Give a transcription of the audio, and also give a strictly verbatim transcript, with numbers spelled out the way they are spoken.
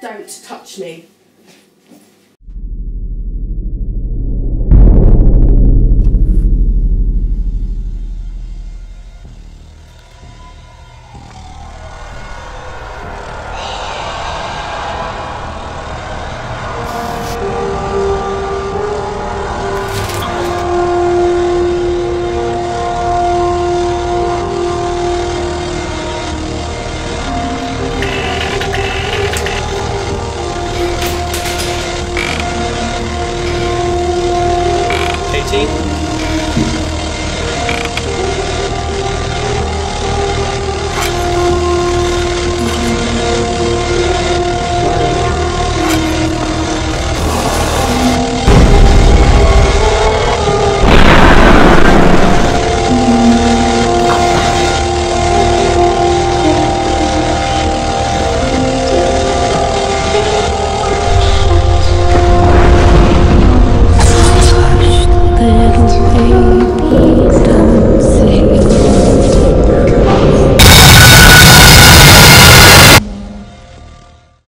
Don't touch me. See?